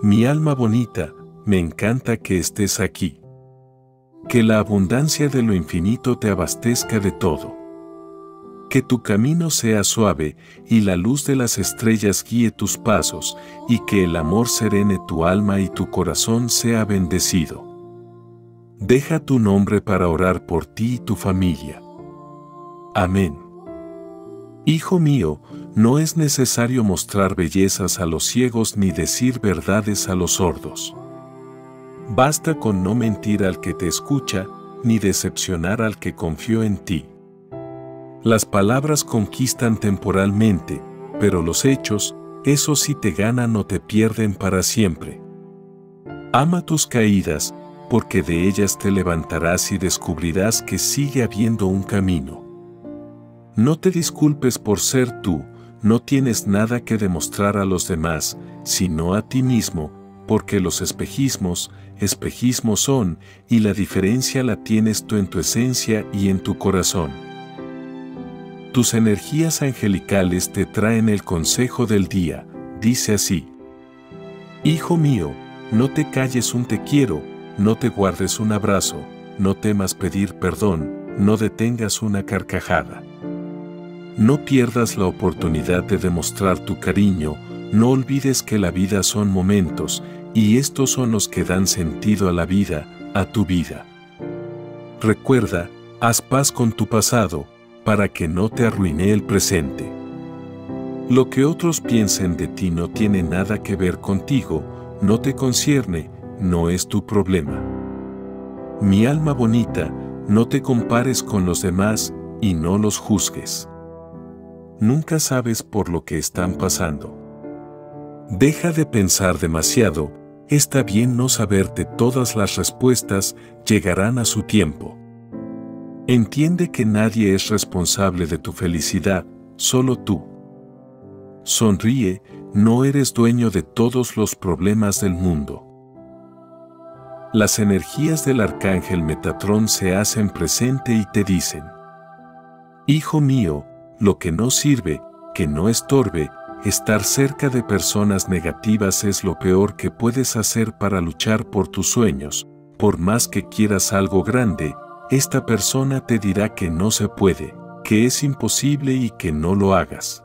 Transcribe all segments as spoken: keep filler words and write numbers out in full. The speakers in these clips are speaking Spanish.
Mi alma bonita, me encanta que estés aquí. Que la abundancia de lo infinito te abastezca de todo. Que tu camino sea suave y la luz de las estrellas guíe tus pasos, y que el amor serene tu alma y tu corazón sea bendecido. Deja tu nombre para orar por ti y tu familia. Amén. Hijo mío, no es necesario mostrar bellezas a los ciegos ni decir verdades a los sordos. Basta con no mentir al que te escucha, ni decepcionar al que confió en ti. Las palabras conquistan temporalmente, pero los hechos, eso sí te ganan o te pierden para siempre. Ama tus caídas, porque de ellas te levantarás y descubrirás que sigue habiendo un camino. No te disculpes por ser tú, no tienes nada que demostrar a los demás, sino a ti mismo, porque los espejismos, espejismos son, y la diferencia la tienes tú en tu esencia y en tu corazón. Tus energías angelicales te traen el consejo del día, dice así: Hijo mío, no te calles un te quiero, no te guardes un abrazo, no temas pedir perdón, no detengas una carcajada. No pierdas la oportunidad de demostrar tu cariño, no olvides que la vida son momentos, y estos son los que dan sentido a la vida, a tu vida. Recuerda, haz paz con tu pasado, para que no te arruine el presente. Lo que otros piensen de ti no tiene nada que ver contigo, no te concierne, no es tu problema. Mi alma bonita, no te compares con los demás, y no los juzgues. Nunca sabes por lo que están pasando. Deja de pensar demasiado, está bien no saberte todas las respuestas, llegarán a su tiempo. Entiende que nadie es responsable de tu felicidad, solo tú. Sonríe, no eres dueño de todos los problemas del mundo. Las energías del Arcángel Metatrón se hacen presente y te dicen: Hijo mío, lo que no sirve, que no estorbe, estar cerca de personas negativas es lo peor que puedes hacer para luchar por tus sueños. Por más que quieras algo grande, esta persona te dirá que no se puede, que es imposible y que no lo hagas.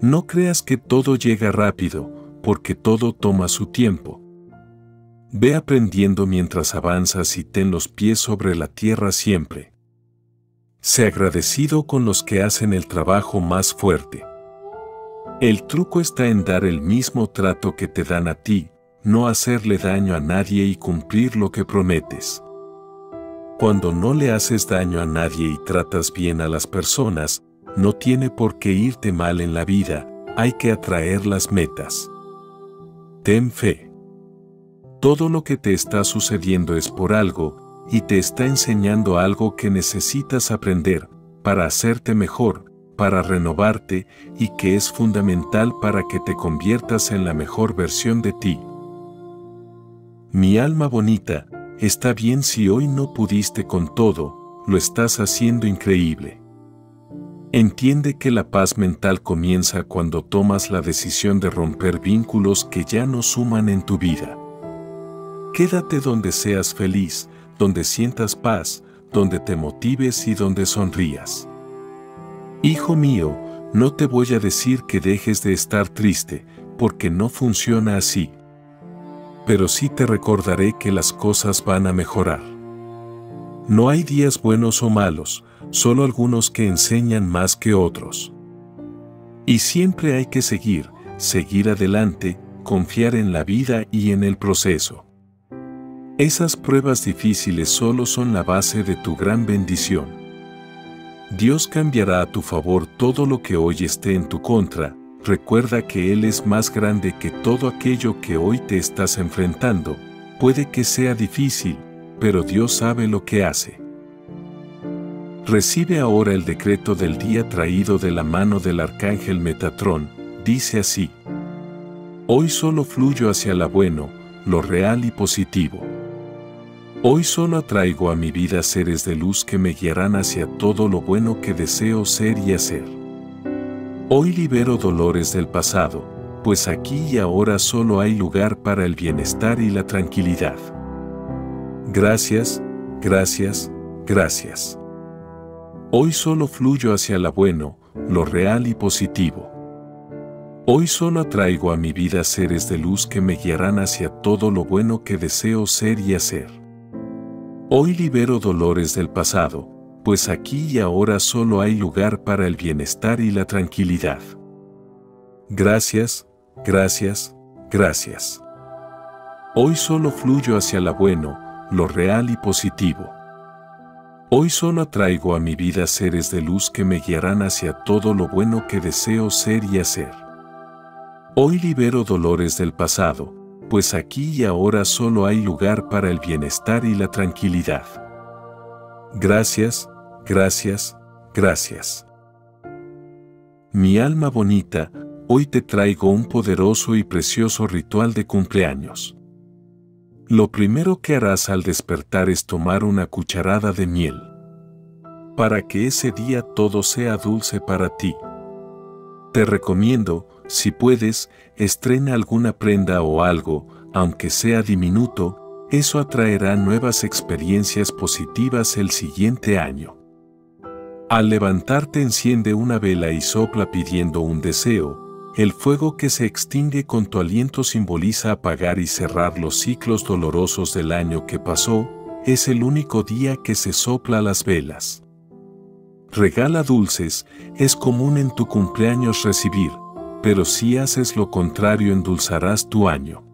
No creas que todo llega rápido, porque todo toma su tiempo. Ve aprendiendo mientras avanzas y ten los pies sobre la tierra siempre. Sé agradecido con los que hacen el trabajo más fuerte. El truco está en dar el mismo trato que te dan a ti, no hacerle daño a nadie y cumplir lo que prometes. Cuando no le haces daño a nadie y tratas bien a las personas, no tiene por qué irte mal en la vida, hay que atraer las metas. Ten fe. Todo lo que te está sucediendo es por algo, y te está enseñando algo que necesitas aprender, para hacerte mejor, para renovarte, y que es fundamental para que te conviertas en la mejor versión de ti. Mi alma bonita, está bien si hoy no pudiste con todo, lo estás haciendo increíble. Entiende que la paz mental comienza cuando tomas la decisión de romper vínculos que ya no suman en tu vida. Quédate donde seas feliz, donde sientas paz, donde te motives y donde sonrías. Hijo mío, no te voy a decir que dejes de estar triste, porque no funciona así. Pero sí te recordaré que las cosas van a mejorar. No hay días buenos o malos, solo algunos que enseñan más que otros. Y siempre hay que seguir, seguir adelante, confiar en la vida y en el proceso. Esas pruebas difíciles solo son la base de tu gran bendición. Dios cambiará a tu favor todo lo que hoy esté en tu contra. Recuerda que Él es más grande que todo aquello que hoy te estás enfrentando. Puede que sea difícil, pero Dios sabe lo que hace. Recibe ahora el decreto del día traído de la mano del Arcángel Metatrón. Dice así: Hoy solo fluyo hacia lo bueno, lo real y positivo. Hoy solo atraigo a mi vida seres de luz que me guiarán hacia todo lo bueno que deseo ser y hacer. Hoy libero dolores del pasado, pues aquí y ahora solo hay lugar para el bienestar y la tranquilidad. Gracias, gracias, gracias. Hoy solo fluyo hacia lo bueno, lo real y positivo. Hoy solo atraigo a mi vida seres de luz que me guiarán hacia todo lo bueno que deseo ser y hacer. Hoy libero dolores del pasado, pues aquí y ahora solo hay lugar para el bienestar y la tranquilidad. Gracias, gracias, gracias. Hoy solo fluyo hacia lo bueno, lo real y positivo. Hoy solo atraigo a mi vida seres de luz que me guiarán hacia todo lo bueno que deseo ser y hacer. Hoy libero dolores del pasado, pues aquí y ahora solo hay lugar para el bienestar y la tranquilidad. Gracias, gracias, gracias. Mi alma bonita, hoy te traigo un poderoso y precioso ritual de cumpleaños. Lo primero que harás al despertar es tomar una cucharada de miel, para que ese día todo sea dulce para ti. Te recomiendo, si puedes, estrena alguna prenda o algo, aunque sea diminuto, eso atraerá nuevas experiencias positivas el siguiente año. Al levantarte enciende una vela y sopla pidiendo un deseo. El fuego que se extingue con tu aliento simboliza apagar y cerrar los ciclos dolorosos del año que pasó. Es el único día que se sopla las velas. Regala dulces, es común en tu cumpleaños recibir, pero si haces lo contrario endulzarás tu año.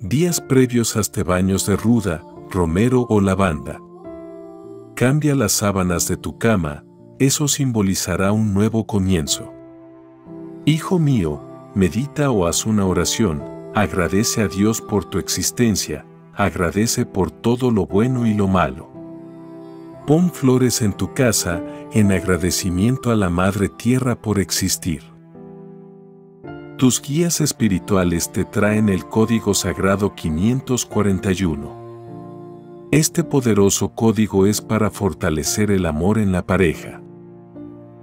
Días previos hazte baños de ruda, romero o lavanda. Cambia las sábanas de tu cama, eso simbolizará un nuevo comienzo. Hijo mío, medita o haz una oración, agradece a Dios por tu existencia, agradece por todo lo bueno y lo malo. Pon flores en tu casa, en agradecimiento a la Madre Tierra por existir. Tus guías espirituales te traen el Código Sagrado quinientos cuarenta y uno. Este poderoso código es para fortalecer el amor en la pareja.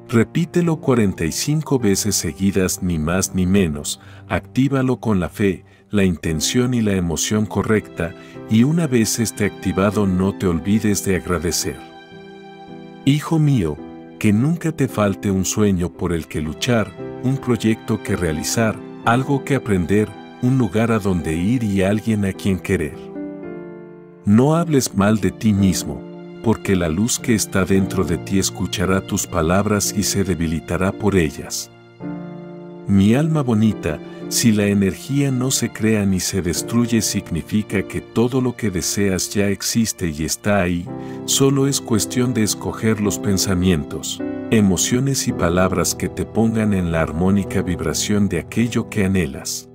Repítelo cuarenta y cinco veces seguidas, ni más ni menos, actívalo con la fe, la intención y la emoción correcta, y una vez esté activado no te olvides de agradecer. Hijo mío, que nunca te falte un sueño por el que luchar, un proyecto que realizar, algo que aprender, un lugar a donde ir y alguien a quien querer. No hables mal de ti mismo, porque la luz que está dentro de ti escuchará tus palabras y se debilitará por ellas. Mi alma bonita, si la energía no se crea ni se destruye, significa que todo lo que deseas ya existe y está ahí, solo es cuestión de escoger los pensamientos, emociones y palabras que te pongan en la armónica vibración de aquello que anhelas.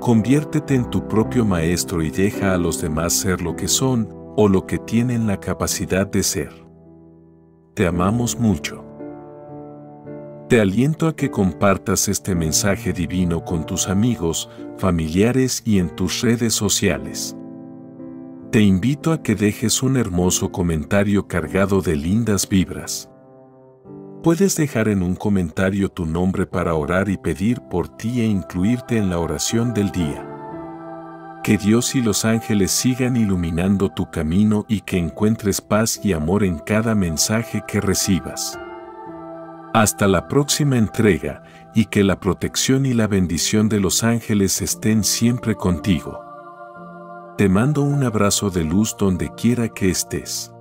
Conviértete en tu propio maestro y deja a los demás ser lo que son o lo que tienen la capacidad de ser. Te amamos mucho. Te aliento a que compartas este mensaje divino con tus amigos, familiares y en tus redes sociales. Te invito a que dejes un hermoso comentario cargado de lindas vibras. Puedes dejar en un comentario tu nombre para orar y pedir por ti e incluirte en la oración del día. Que Dios y los ángeles sigan iluminando tu camino y que encuentres paz y amor en cada mensaje que recibas. Hasta la próxima entrega, y que la protección y la bendición de los ángeles estén siempre contigo. Te mando un abrazo de luz donde quiera que estés.